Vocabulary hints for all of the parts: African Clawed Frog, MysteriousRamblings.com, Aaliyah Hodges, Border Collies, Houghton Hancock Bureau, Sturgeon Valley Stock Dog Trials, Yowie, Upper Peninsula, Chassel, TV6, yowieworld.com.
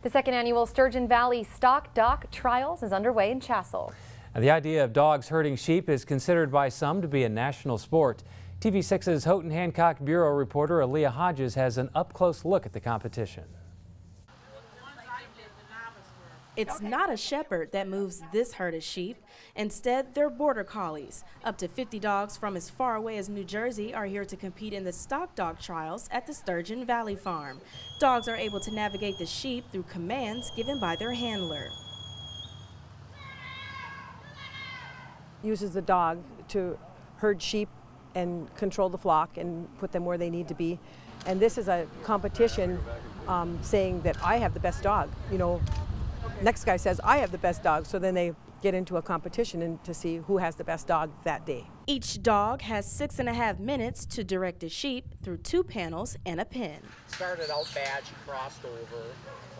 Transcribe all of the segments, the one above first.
The second annual Sturgeon Valley Stock Dog Trials is underway in Chassel. Now, the idea of dogs herding sheep is considered by some to be a national sport. TV6's Houghton Hancock Bureau reporter Aaliyah Hodges has an up-close look at the competition. It's not a shepherd that moves this herd of sheep. Instead, they're border collies. Up to 50 dogs from as far away as New Jersey are here to compete in the stock dog trials at the Sturgeon Valley Farm. Dogs are able to navigate the sheep through commands given by their handler. Uses the dog to herd sheep and control the flock and put them where they need to be. And this is a competition saying that I have the best dog. You know, next guy says, I have the best dog, so then they get into a competition and to see who has the best dog that day. Each dog has 6.5 minutes to direct the sheep through 2 panels and a pen. Started out bad, she crossed over.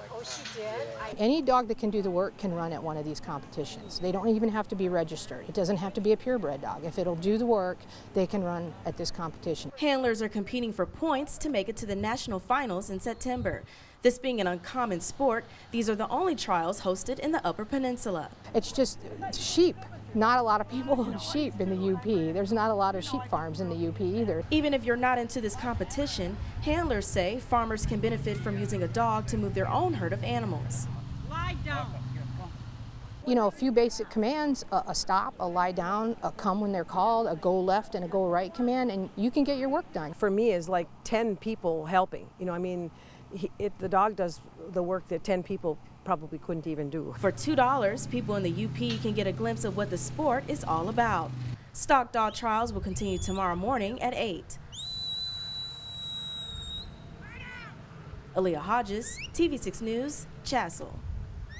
Like, oh, she did? Yeah. Any dog that can do the work can run at one of these competitions. They don't even have to be registered. It doesn't have to be a purebred dog. If it'll do the work, they can run at this competition. Handlers are competing for points to make it to the national finals in September. This being an uncommon sport, these are the only trials hosted in the Upper Peninsula. It's just sheep. Not a lot of people own sheep in the UP. There's not a lot of sheep farms in the UP either. Even if you're not into this competition, handlers say farmers can benefit from using a dog to move their own herd of animals. Lie down. You know, a few basic commands, a stop, a lie down, a come when they're called, a go left and a go right command, and you can get your work done. For me, it's like 10 people helping. You know, I mean, the dog does the work that 10 people probably couldn't even do. For $2, people in the UP can get a glimpse of what the sport is all about. Stock dog trials will continue tomorrow morning at 8. Aaliyah Hodges, TV6 News, Chassel.